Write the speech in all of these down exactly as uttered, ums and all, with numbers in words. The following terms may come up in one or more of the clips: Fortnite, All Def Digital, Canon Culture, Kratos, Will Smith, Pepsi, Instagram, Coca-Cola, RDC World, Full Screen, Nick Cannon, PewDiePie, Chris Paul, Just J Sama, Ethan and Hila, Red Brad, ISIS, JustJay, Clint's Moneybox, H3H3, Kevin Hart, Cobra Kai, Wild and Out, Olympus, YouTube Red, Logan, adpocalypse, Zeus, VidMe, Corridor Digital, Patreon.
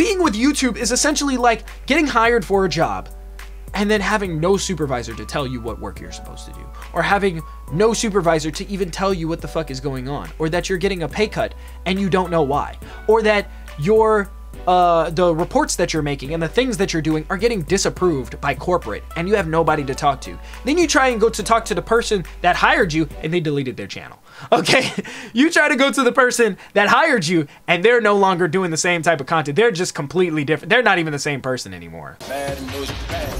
Being with YouTube is essentially like getting hired for a job and then having no supervisor to tell you what work you're supposed to do, or having no supervisor to even tell you what the fuck is going on, or that you're getting a pay cut and you don't know why, or that your uh, the reports that you're making and the things that you're doing are getting disapproved by corporate and you have nobody to talk to. Then you try and go to talk to the person that hired you and they deleted their channel. Okay, you try to go to the person that hired you and they're no longer doing the same type of content. They're just completely different. They're not even the same person anymore. Bad news, bad.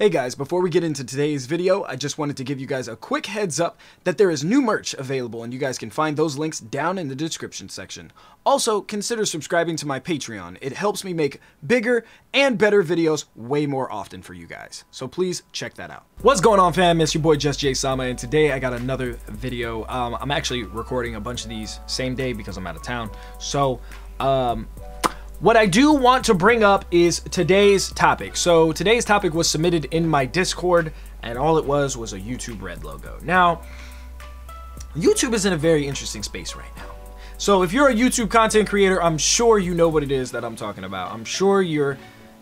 Hey guys, before we get into today's video, I just wanted to give you guys a quick heads up that there is new merch available and you guys can find those links down in the description section. Also, consider subscribing to my Patreon. It helps me make bigger and better videos way more often for you guys. So please check that out. What's going on, fam? It's your boy Just J Sama, and today I got another video. Um, I'm actually recording a bunch of these same day because I'm out of town. So, um... what I do want to bring up is today's topic. So today's topic was submitted in my Discord, and all it was was a YouTube Red logo. Now, YouTube is in a very interesting space right now. So if you're a YouTube content creator, I'm sure you know what it is that I'm talking about. I'm sure you're,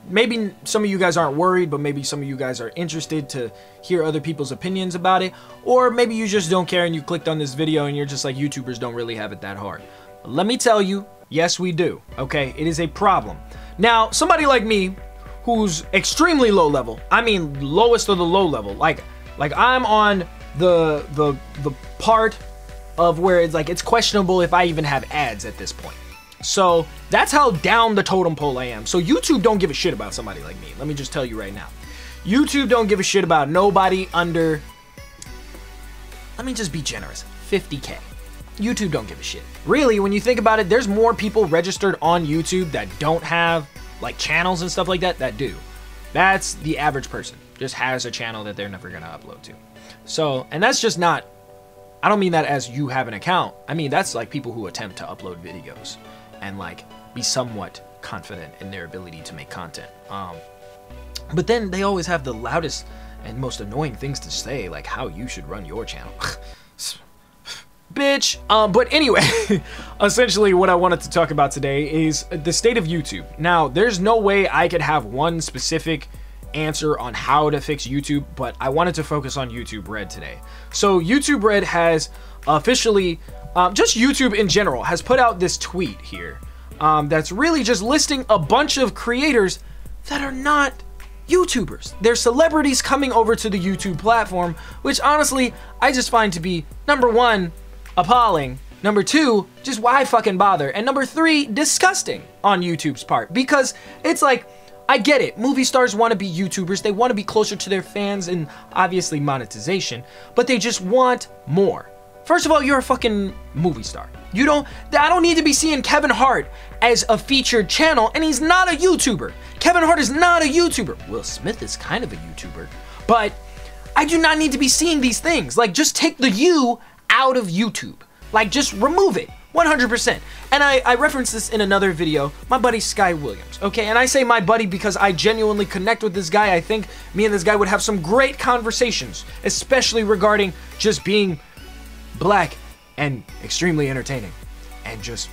maybe some of you guys aren't worried, but maybe some of you guys are interested to hear other people's opinions about it. Or maybe you just don't care and you clicked on this video and you're just like, YouTubers don't really have it that hard. But let me tell you, yes, we do. Okay, it is a problem. Now, somebody like me, who's extremely low level, I mean lowest of the low level, like like I'm on the the the part of where it's like it's questionable if I even have ads at this point. So that's how down the totem pole I am. So YouTube don't give a shit about somebody like me. Let me just tell you right now, YouTube don't give a shit about nobody under, let me just be generous, fifty K. YouTube don't give a shit. Really, when you think about it, there's more people registered on YouTube that don't have like channels and stuff like that that do. That's the average person, just has a channel that they're never gonna upload to. So, and that's just not, I don't mean that as you have an account. I mean, that's like people who attempt to upload videos and like be somewhat confident in their ability to make content. Um, but then they always have the loudest and most annoying things to say, like how you should run your channel. Bitch. Um, but anyway, essentially what I wanted to talk about today is the state of YouTube. Now, there's no way I could have one specific answer on how to fix YouTube, but I wanted to focus on YouTube Red today. So YouTube Red has officially, um, just YouTube in general, has put out this tweet here um, that's really just listing a bunch of creators that are not YouTubers. They're celebrities coming over to the YouTube platform, which honestly, I just find to be, number one, appalling. Number two, just why fucking bother? And number three, disgusting on YouTube's part, because it's like, I get it, movie stars want to be YouTubers, they want to be closer to their fans and obviously monetization, but they just want more. First of all, you're a fucking movie star. You don't, I don't need to be seeing Kevin Hart as a featured channel, and he's not a YouTuber. Kevin Hart is not a YouTuber. Will Smith is kind of a YouTuber, but I do not need to be seeing these things. Like, just take the you out of YouTube. Like, just remove it, one hundred percent. And I, I referenced this in another video, my buddy Sky Williams, okay? And I say my buddy because I genuinely connect with this guy. I think me and this guy would have some great conversations, especially regarding just being black and extremely entertaining and just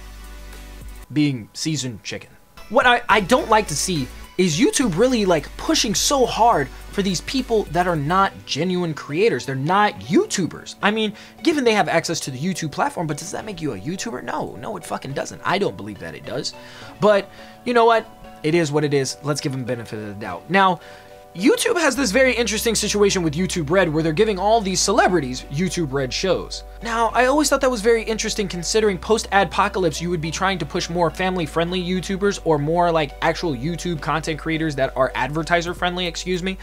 being seasoned chicken. What I, I don't like to see is YouTube really like pushing so hard for these people that are not genuine creators. They're not YouTubers. I mean, given they have access to the YouTube platform, but does that make you a YouTuber? No, no, it fucking doesn't. I don't believe that it does. But you know what? It is what it is. Let's give them benefit of the doubt. Now, YouTube has this very interesting situation with YouTube Red where they're giving all these celebrities YouTube Red shows. Now, I always thought that was very interesting considering post-adpocalypse you would be trying to push more family-friendly YouTubers or more like actual YouTube content creators that are advertiser-friendly, excuse me.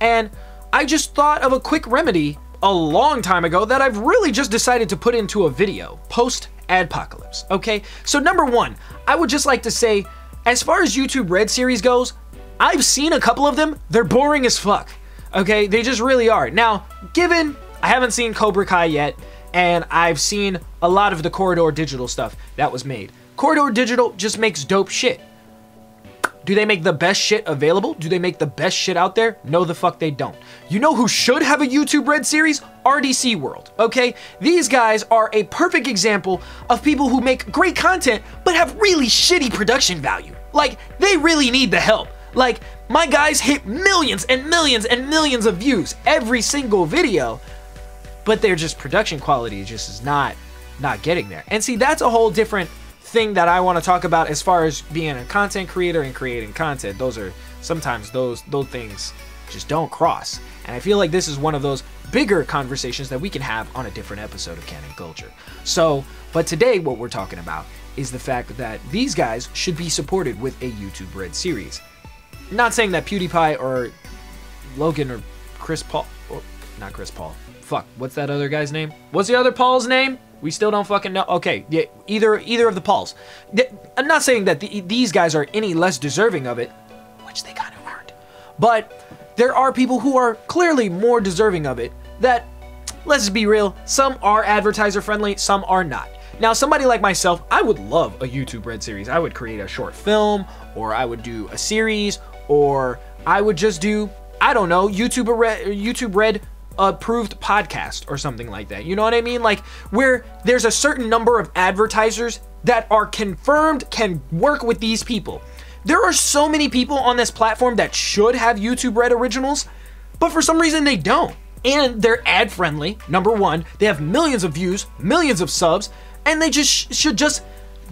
And I just thought of a quick remedy a long time ago that I've really just decided to put into a video, post-adpocalypse, okay? So number one, I would just like to say, as far as YouTube Red series goes, I've seen a couple of them, they're boring as fuck, okay? They just really are. Now, given I haven't seen Cobra Kai yet, and I've seen a lot of the Corridor Digital stuff that was made. Corridor Digital just makes dope shit. Do they make the best shit available? Do they make the best shit out there? No, the fuck they don't. You know who should have a YouTube Red series? R D C World, okay? These guys are a perfect example of people who make great content, but have really shitty production value. Like, they really need the help. Like, my guys hit millions and millions and millions of views every single video, but their just production quality just is not, not getting there. And see, that's a whole different thing that I want to talk about as far as being a content creator and creating content. Those are sometimes those those things just don't cross, and I feel like this is one of those bigger conversations that we can have on a different episode of Canon Culture. So, but today what we're talking about is the fact that these guys should be supported with a YouTube Red series. Not saying that PewDiePie or Logan or Chris Paul, or not Chris Paul, fuck, what's that other guy's name? What's the other Paul's name? We still don't fucking know. Okay, yeah, either either of the Pauls. I'm not saying that the, these guys are any less deserving of it, which they kind of aren't. But there are people who are clearly more deserving of it that, let's just be real, some are advertiser friendly, some are not. Now, somebody like myself, I would love a YouTube Red series. I would create a short film, or I would do a series, or I would just do, I don't know, YouTube Red, YouTube Red approved podcast or something like that. You know what I mean? Like, where there's a certain number of advertisers that are confirmed can work with these people. There are so many people on this platform that should have YouTube Red originals, but for some reason they don't. And they're ad friendly, number one. They have millions of views, millions of subs, and they just sh should just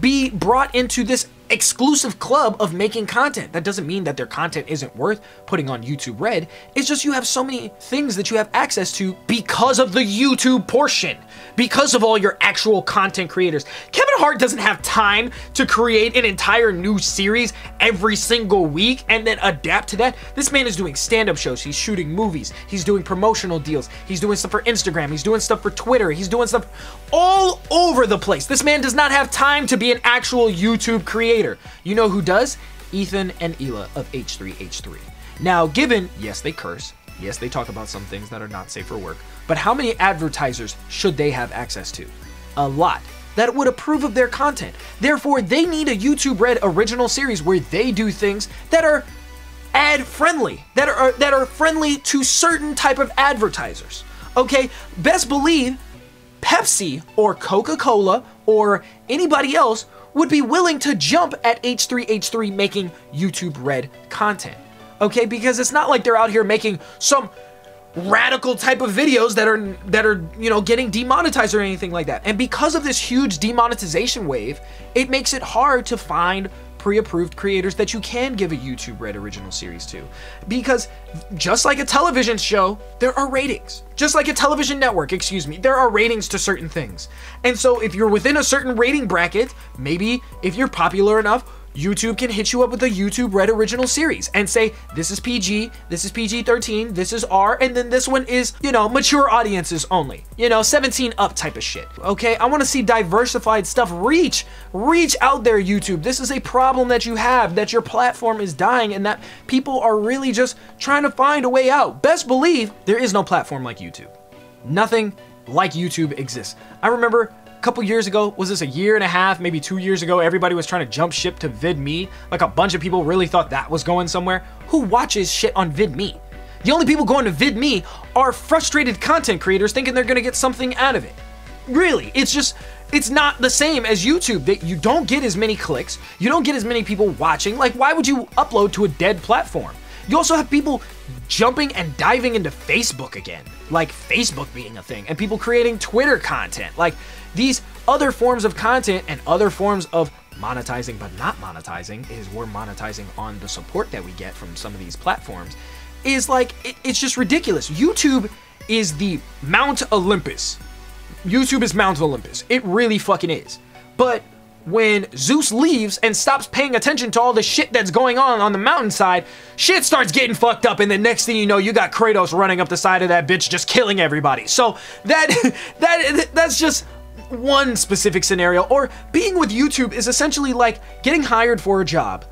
be brought into this exclusive club of making content. That doesn't mean that their content isn't worth putting on YouTube Red. It's just you have so many things that you have access to because of the YouTube portion, because of all your actual content creators. Kevin Hart doesn't have time to create an entire new series every single week and then adapt to that. This man is doing stand-up shows, he's shooting movies, he's doing promotional deals, he's doing stuff for Instagram, he's doing stuff for Twitter, he's doing stuff all over the place. This man does not have time to be an actual YouTube creator. You know who does? Ethan and Hila of H three H three. Now, given, yes, they curse, yes, they talk about some things that are not safe for work, but how many advertisers should they have access to? A lot that would approve of their content. Therefore, they need a YouTube Red original series where they do things that are ad-friendly, that are that are friendly to certain type of advertisers. Okay, best believe Pepsi or Coca-Cola or anybody else would be willing to jump at H three H three making YouTube Red content, okay? Because it's not like they're out here making some radical type of videos that are, that are you know, getting demonetized or anything like that. And because of this huge demonetization wave, it makes it hard to find pre-approved creators that you can give a YouTube Red original series to. Because just like a television show, there are ratings. Just like a television network, excuse me, there are ratings to certain things. And so if you're within a certain rating bracket, maybe if you're popular enough, YouTube can hit you up with a YouTube Red original series and say, this is P G, this is P G thirteen, this is R, and then this one is, you know, mature audiences only. You know, seventeen up type of shit, okay? I wanna see diversified stuff. Reach, reach out there, YouTube. This is a problem that you have, that your platform is dying and that people are really just trying to find a way out. Best believe there is no platform like YouTube. Nothing like YouTube exists. I remember couple years ago, was this a year and a half, maybe two years ago, everybody was trying to jump ship to VidMe. Like a bunch of people really thought that was going somewhere. Who watches shit on VidMe? The only people going to VidMe are frustrated content creators thinking they're gonna get something out of it. Really, it's just, it's not the same as YouTube. That you don't get as many clicks, you don't get as many people watching. Like, why would you upload to a dead platform? You also have people jumping and diving into Facebook again, like Facebook being a thing, and people creating Twitter content. Like, these other forms of content and other forms of monetizing, but not monetizing, is we're monetizing on the support that we get from some of these platforms, is like, it, it's just ridiculous. YouTube is the Mount Olympus. YouTube is Mount Olympus. It really fucking is. But when Zeus leaves and stops paying attention to all the shit that's going on on the mountainside, shit starts getting fucked up, and the next thing you know, you got Kratos running up the side of that bitch just killing everybody. So that, that that's just one specific scenario. Or being with YouTube is essentially like getting hired for a job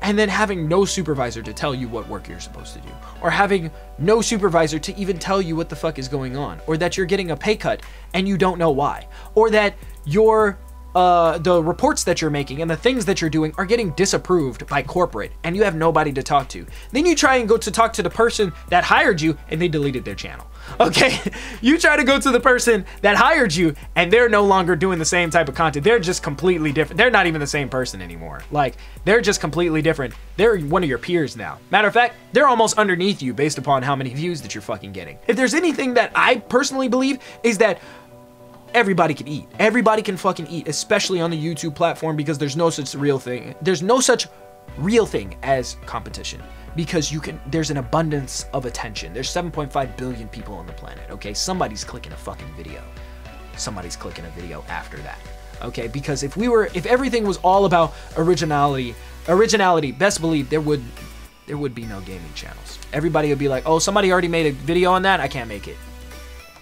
and then having no supervisor to tell you what work you're supposed to do, or having no supervisor to even tell you what the fuck is going on, or that you're getting a pay cut and you don't know why, or that you're uh, the reports that you're making and the things that you're doing are getting disapproved by corporate and you have nobody to talk to. Then you try and go to talk to the person that hired you and they deleted their channel. Okay, you try to go to the person that hired you and they're no longer doing the same type of content. They're just completely different. They're not even the same person anymore. Like, they're just completely different. They're one of your peers now. Matter of fact, they're almost underneath you based upon how many views that you're fucking getting. If there's anything that I personally believe is that everybody can eat. Everybody can fucking eat, especially on the YouTube platform, because there's no such real thing. There's no such real thing as competition. Because you can, there's an abundance of attention. There's seven point five billion people on the planet, okay? Somebody's clicking a fucking video. Somebody's clicking a video after that, okay? Because if we were, if everything was all about originality, originality, best believe there would, there would be no gaming channels. Everybody would be like, oh, somebody already made a video on that, I can't make it.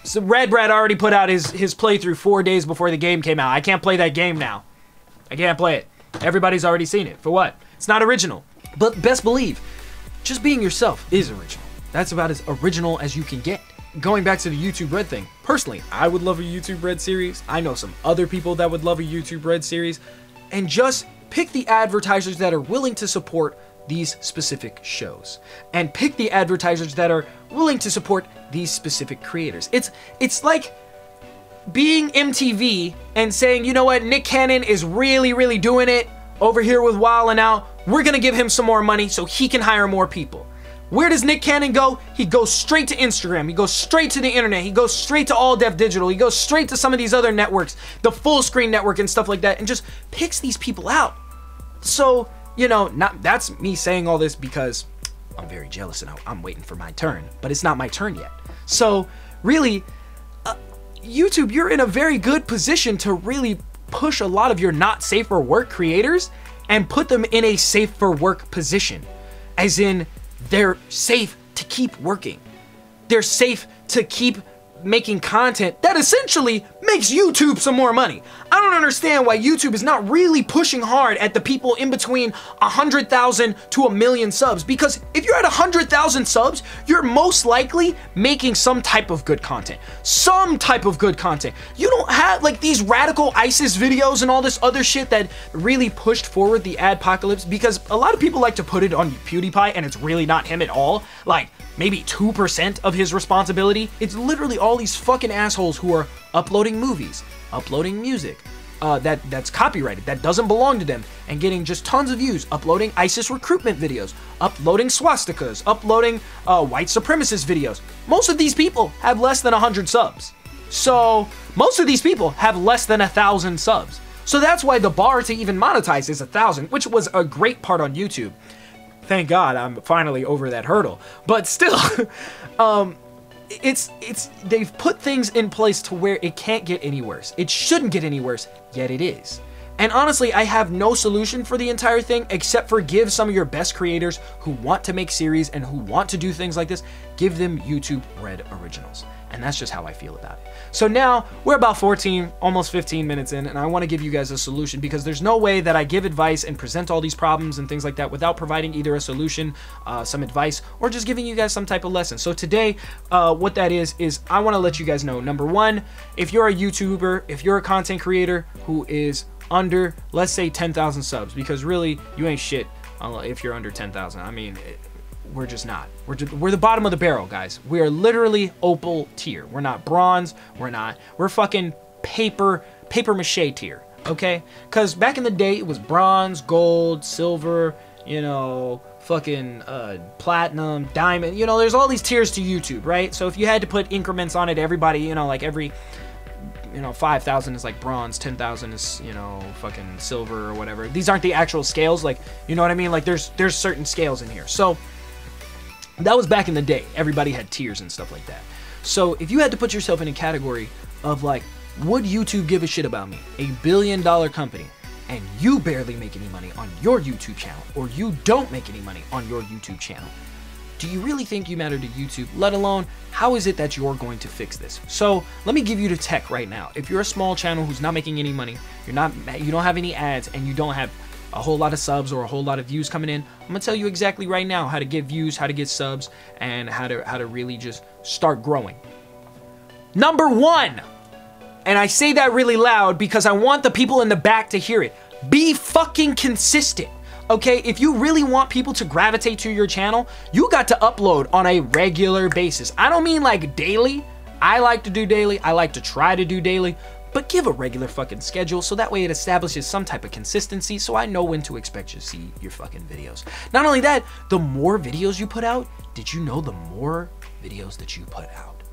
So Red Brad already put out his, his playthrough four days before the game came out. I can't play that game now. I can't play it. Everybody's already seen it, for what? It's not original, but best believe, just being yourself is original. That's about as original as you can get. Going back to the YouTube Red thing, personally, I would love a YouTube Red series. I know some other people that would love a YouTube Red series. And just pick the advertisers that are willing to support these specific shows. And pick the advertisers that are willing to support these specific creators. It's, it's like being M T V and saying, you know what, Nick Cannon is really, really doing it over here with Wild and Out. We're gonna give him some more money so he can hire more people. Where does Nick Cannon go? He goes straight to Instagram. He goes straight to the internet. He goes straight to All Def Digital. He goes straight to some of these other networks, the Full Screen network and stuff like that, and just picks these people out. So, you know, not that's me saying all this because I'm very jealous and I'm waiting for my turn, but it's not my turn yet. So really, uh, YouTube, you're in a very good position to really push a lot of your not safe for work creators and put them in a safe for work position. As in, they're safe to keep working. They're safe to keep making content that essentially makes YouTube some more money. I don't understand why YouTube is not really pushing hard at the people in between one hundred thousand to a million subs, because if you're at one hundred thousand subs, you're most likely making some type of good content. Some type of good content. You don't have like these radical ISIS videos and all this other shit that really pushed forward the adpocalypse, because a lot of people like to put it on PewDiePie and it's really not him at all. Like, maybe two percent of his responsibility. It's literally all these fucking assholes who are uploading movies, uploading music, uh, that, that's copyrighted, that doesn't belong to them, and getting just tons of views, uploading ISIS recruitment videos, uploading swastikas, uploading uh, white supremacist videos. Most of these people have less than one hundred subs. So most of these people have less than one thousand subs. So that's why the bar to even monetize is one thousand, which was a great part on YouTube. Thank God I'm finally over that hurdle. But still, um, it's it's they've put things in place to where it can't get any worse. It shouldn't get any worse, yet it is. And honestly, I have no solution for the entire thing except for give some of your best creators who want to make series and who want to do things like this, give them YouTube Red Originals. And that's just how I feel about it. So now we're about fourteen, almost fifteen minutes in, and I want to give you guys a solution, because there's no way that I give advice and present all these problems and things like that without providing either a solution, uh, some advice, or just giving you guys some type of lesson. So today, uh, what that is, is I want to let you guys know, number one, if you're a YouTuber, if you're a content creator who is under, let's say, ten thousand subs, because really, you ain't shit if you're under ten thousand. I mean, it, we're just not. We're, just, we're the bottom of the barrel, guys. We are literally opal tier. We're not bronze. We're not. We're fucking paper, paper mache tier, okay? Because back in the day, it was bronze, gold, silver, you know, fucking uh, platinum, diamond. You know, there's all these tiers to YouTube, right? So if you had to put increments on it, everybody, you know, like every... you know, five thousand is like bronze, ten thousand is, you know, fucking silver or whatever. These aren't the actual scales, like, you know what I mean? Like, there's there's certain scales in here. So that was back in the day. Everybody had tiers and stuff like that. So if you had to put yourself in a category of like, would YouTube give a shit about me? A billion dollar company, and you barely make any money on your YouTube channel, or you don't make any money on your YouTube channel. Do you really think you matter to YouTube, let alone how is it that you're going to fix this? So let me give you the tech right now. If you're a small channel who's not making any money, you're not, you don't have any ads, and you don't have a whole lot of subs or a whole lot of views coming in, I'm gonna tell you exactly right now how to get views, how to get subs, and how to, how to really just start growing. Number one, And I say that really loud because I want the people in the back to hear it. Be fucking consistent, okay? If you really want people to gravitate to your channel, you got to upload on a regular basis. I don't mean like daily. I like to do daily. I like to try to do daily, but give a regular fucking schedule so that way it establishes some type of consistency so I know when to expect you to see your fucking videos. Not only that, the more videos you put out, did you know the more videos that you put out,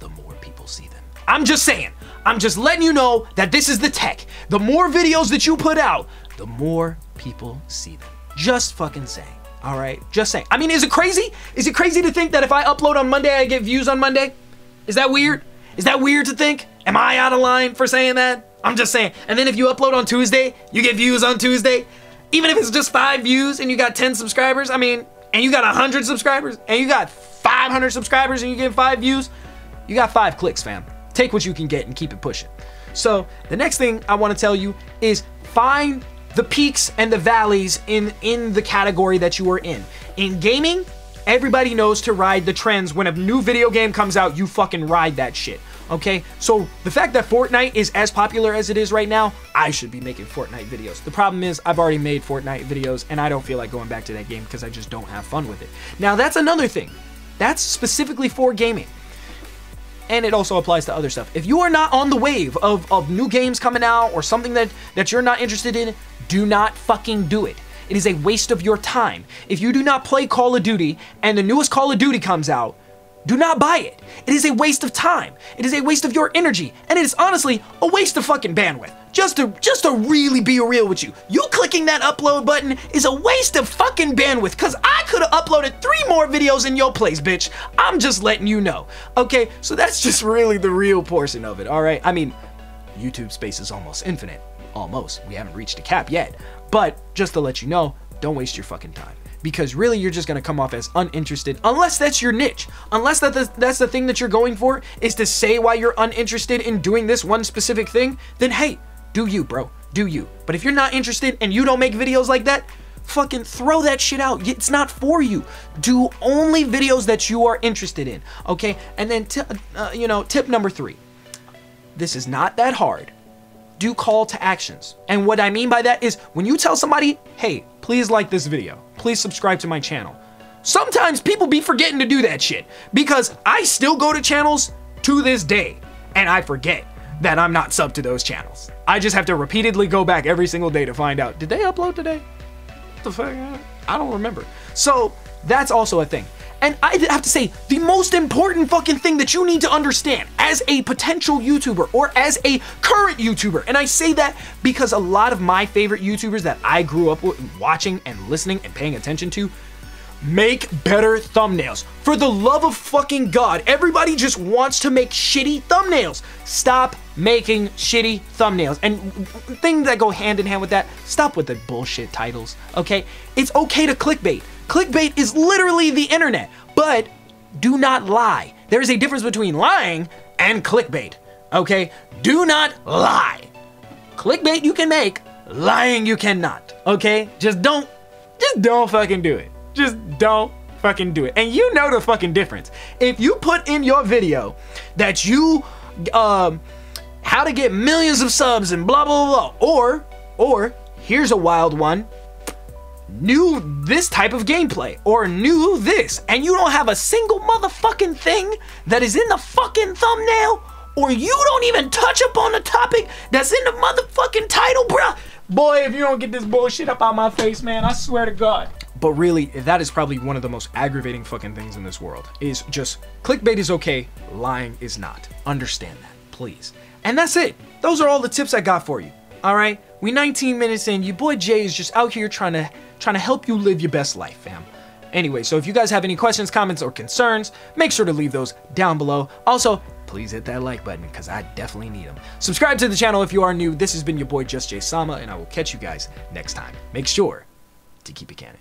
the more people see them? I'm just saying, I'm just letting you know that this is the tech. The more videos that you put out, the more people see them. Just fucking saying, all right? Just saying. I mean, is it crazy? Is it crazy to think that if I upload on Monday, I get views on Monday? Is that weird? Is that weird to think? Am I out of line for saying that? I'm just saying. And then if you upload on Tuesday, you get views on Tuesday. Even if it's just five views and you got ten subscribers, I mean, and you got one hundred subscribers, and you got five hundred subscribers and you get five views, you got five clicks, fam. Take what you can get and keep it pushing. So the next thing I want to tell you is find the peaks and the valleys in, in the category that you are in. In gaming, everybody knows to ride the trends. When a new video game comes out, you fucking ride that shit, okay? So the fact that Fortnite is as popular as it is right now, I should be making Fortnite videos. The problem is I've already made Fortnite videos and I don't feel like going back to that game because I just don't have fun with it. Now that's another thing. That's specifically for gaming. And it also applies to other stuff. If you are not on the wave of, of new games coming out or something that, that you're not interested in, do not fucking do it. It is a waste of your time. If you do not play Call of Duty and the newest Call of Duty comes out, do not buy it. It is a waste of time. It is a waste of your energy. And it is honestly a waste of fucking bandwidth. Just to, just to really be real with you. You clicking that upload button is a waste of fucking bandwidth because I could have uploaded three more videos in your place, bitch. I'm just letting you know. Okay, so that's just really the real portion of it, all right? I mean, YouTube space is almost infinite. Almost. We haven't reached a cap yet. But just to let you know, don't waste your fucking time because really you're just gonna come off as uninterested unless that's your niche. Unless that the, that's the thing that you're going for is to say why you're uninterested in doing this one specific thing, then hey, do you, bro, do you. But if you're not interested and you don't make videos like that, fucking throw that shit out. It's not for you. Do only videos that you are interested in, okay? And then, uh, you know, tip number three, this is not that hard. Do call to actions. And what I mean by that is when you tell somebody, hey, please like this video, please subscribe to my channel. Sometimes people be forgetting to do that shit because I still go to channels to this day and I forget that I'm not subbed to those channels. I just have to repeatedly go back every single day to find out, did they upload today? What the fuck? I don't remember. So that's also a thing. And I have to say, the most important fucking thing that you need to understand as a potential YouTuber or as a current YouTuber, and I say that because a lot of my favorite YouTubers that I grew up with watching and listening and paying attention to make better thumbnails. For the love of fucking God, everybody just wants to make shitty thumbnails. Stop making shitty thumbnails. And things that go hand in hand with that, stop with the bullshit titles, okay? It's okay to clickbait. Clickbait is literally the internet, but do not lie. There is a difference between lying and clickbait, okay? Do not lie. Clickbait you can make, lying you cannot, okay? Just don't, just don't fucking do it. Just don't fucking do it. And you know the fucking difference. If you put in your video that you, um, how to get millions of subs and blah, blah, blah, or, or here's a wild one, new this type of gameplay or new this, and you don't have a single motherfucking thing that is in the fucking thumbnail, or you don't even touch upon the topic that's in the motherfucking title, bruh. Boy, if you don't get this bullshit up out my face, man, I swear to God. But really, that is probably one of the most aggravating fucking things in this world, is just clickbait is okay, lying is not. Understand that, please. And that's it. Those are all the tips I got for you, all right? We nineteen minutes in, your boy Jay is just out here trying to trying to help you live your best life, fam. Anyway, so if you guys have any questions, comments, or concerns, make sure to leave those down below. Also, please hit that like button, because I definitely need them. Subscribe to the channel if you are new. This has been your boy Just J Sama, and I will catch you guys next time. Make sure to keep it canon.